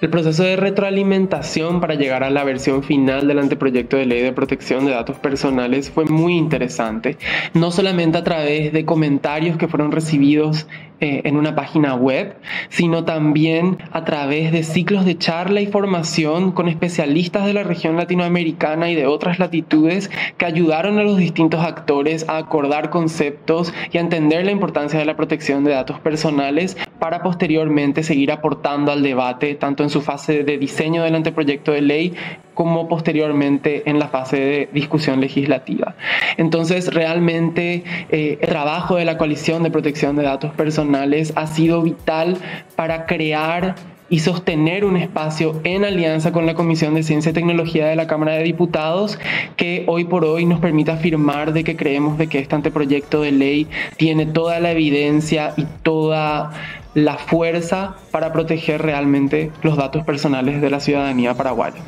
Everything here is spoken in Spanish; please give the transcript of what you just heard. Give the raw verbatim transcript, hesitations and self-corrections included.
El proceso de retroalimentación para llegar a la versión final del anteproyecto de ley de protección de datos personales fue muy interesante, no solamente a través de comentarios que fueron recibidos eh, en una página web, sino también a través de ciclos de charla y formación con especialistas de la región latinoamericana y de otras latitudes que ayudaron a los distintos actores a acordar conceptos y a entender la importancia de la protección de datos personales para posteriormente seguir aportando al debate tanto en su fase de diseño del anteproyecto de ley como posteriormente en la fase de discusión legislativa. Entonces, realmente eh, el trabajo de la Coalición de Protección de Datos Personales ha sido vital para crear y sostener un espacio en alianza con la Comisión de Ciencia y Tecnología de la Cámara de Diputados que hoy por hoy nos permite afirmar de que creemos de que este anteproyecto de ley tiene toda la evidencia y toda la fuerza para proteger realmente los datos personales de la ciudadanía paraguaya.